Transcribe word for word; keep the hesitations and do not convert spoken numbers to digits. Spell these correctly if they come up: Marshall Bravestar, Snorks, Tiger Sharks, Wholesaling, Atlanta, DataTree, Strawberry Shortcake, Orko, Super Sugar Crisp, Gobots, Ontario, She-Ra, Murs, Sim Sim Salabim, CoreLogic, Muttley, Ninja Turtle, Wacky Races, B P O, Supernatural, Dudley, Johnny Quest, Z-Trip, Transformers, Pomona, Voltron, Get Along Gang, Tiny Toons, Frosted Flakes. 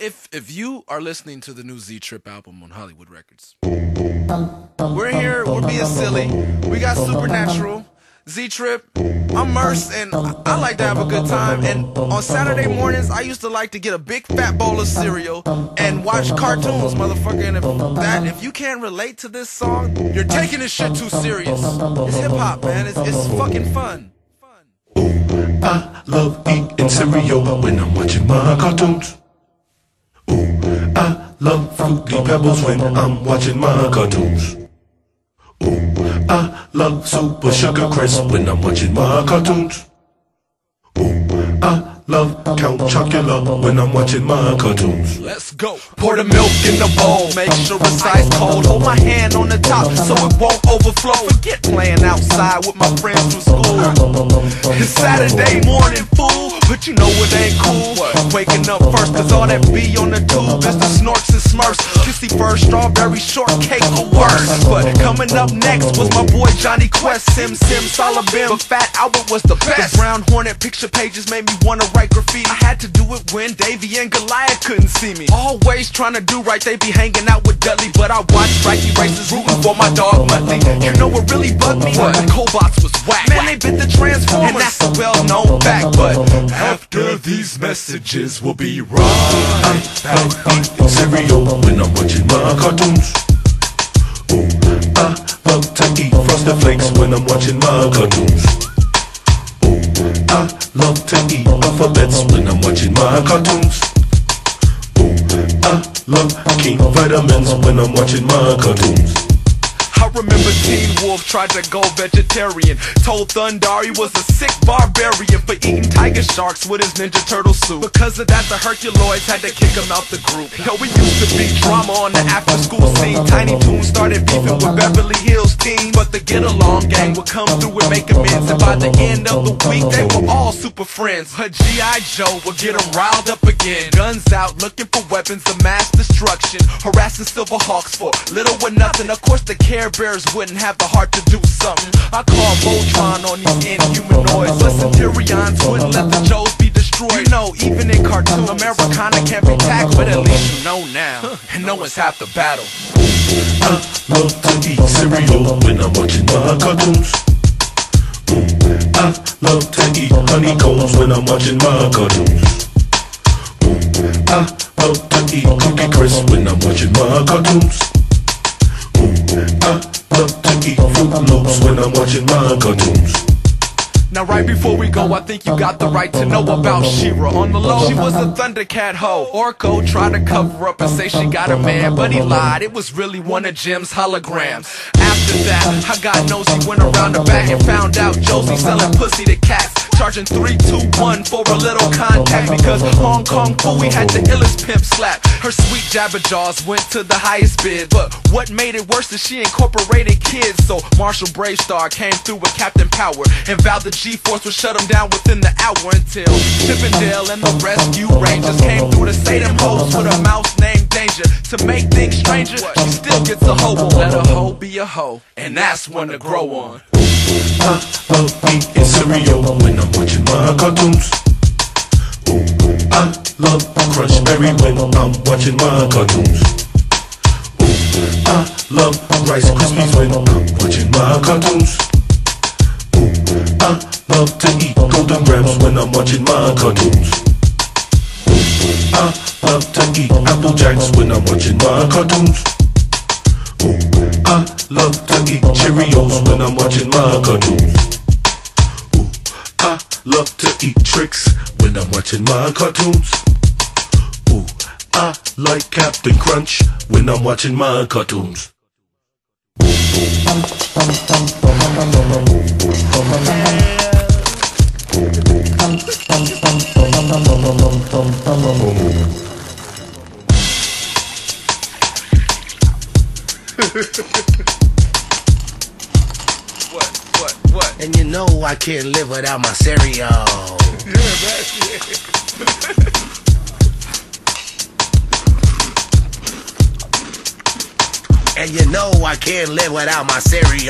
If if you are listening to the new Z-Trip album on Hollywood Records, we're here, we're being silly. We got Supernatural, Z-Trip, I'm Murs, and I, I like to have a good time. And on Saturday mornings, I used to like to get a big fat bowl of cereal and watch cartoons, motherfucker. And if, that, if you can't relate to this song, you're taking this shit too serious. It's hip-hop, man. It's, it's fucking fun. fun. I love eating cereal when I'm watching my cartoons. Ooh, I love Fruity Pebbles when I'm watching my cartoons. Ooh, I love Super Sugar Crisp when I'm watching my cartoons. Ooh, I love Count Chocula when I'm watching my cartoons. Let's go. Pour the milk in the bowl, make sure it's ice cold. Hold my hand on the top so it won't overflow. Forget playing outside with my friends from school. It's Saturday morning, fool. But you know it ain't cool, waking up first, cause all that be on the tube is the Snorks and Smurfs, kissy first, Strawberry Shortcake or worse. But coming up next was my boy Johnny Quest, Sim Sim Salabim, but Fat Albert was the best. The Brown Hornet Picture Pages made me wanna write graffiti. I had to do it when Davey and Goliath couldn't see me. Always trying to do right, they be hanging out with Dudley, but I watched Wacky Races rooting for my dog Muttley. You know what really bugged me? What? The Gobots was whack. Man, they bit the Transformers, and that's a well-known fact, but after these messages, we'll be right back. I eat cereal when I'm watching my cartoons. Ooh, I love to eat Frosted Flakes when I'm watching my cartoons. Ooh, I love to eat Alphabits when I'm watching my cartoons. Ooh, I love King Vitamans when I'm watching my cartoons. I remember Teen Wolf tried to go vegetarian, told Thundar he was a sick barbarian for eating Tiger Sharks with his Ninja Turtle soup. Because of that, the Herculoids had to kick him out the group. Yo, we used to be drama on the after school scene. Tiny Toons started beefing with Beverly Hills team, but the Get Along Gang would come through and make amends, and by the end of the week they were all super friends. But G I Joe would get them riled up again, guns out looking for weapons of mass destruction, harassing Silverhawks for little or nothing. Of course the care Bears wouldn't have the heart to do something. I call Voltron on these inhumanoids, but Centurions wouldn't let the Joes be destroyed. You know, even in cartoons, Americana can't be tacked, but at least you know now, and no one's half the battle. I love to eat cereal when I'm watching my cartoons. Mm, I love to eat honeycombs when I'm watching my cartoons. Mm, I love to eat Cookie Crisp when I'm watching my cartoons. I love to eat Fruit Loops when I'm watching my cartoons. Now right before we go, I think you got the right to know about She-Ra. On the low, she was a Thundercat hoe. Orko tried to cover up and say she got a man, but he lied, it was really one of Jim's holograms. After that, I got nosy, went around the back and found out Josie selling pussy to cats, charging three two one for a little contact. Because Hong Kong Fooey had the illest pimp slap, her sweet jabber jaws went to the highest bid. But what made it worse is she incorporated kids, so Marshall Bravestar came through with Captain Power and vowed the G-Force would shut him down within the hour, until Chippendale and the rescue rangers came through to say them hoes with a mouse named Danger. To make things stranger, she still gets a hoe. Let a hoe be a hoe, and that's one to grow on. I love eating cereal when I'm watching my cartoons. Ooh, I love Crush Berry when I'm watching my cartoons. Ooh, I love Rice Krispies when I'm watching my cartoons. Ooh, I love to eat Golden Grabs when I'm watching my cartoons. Ooh, I love to eat Apple Jacks when I'm watching my cartoons. Ooh, I love to eat Cheerios when I'm watching my cartoons. Ooh, I love to eat Tricks when I'm watching my cartoons. Ooh, I like Captain Crunch when I'm watching my cartoons. Yeah. What, what, what? And you know I can't live without my cereal. Yeah, that's it. And you know I can't live without my cereal.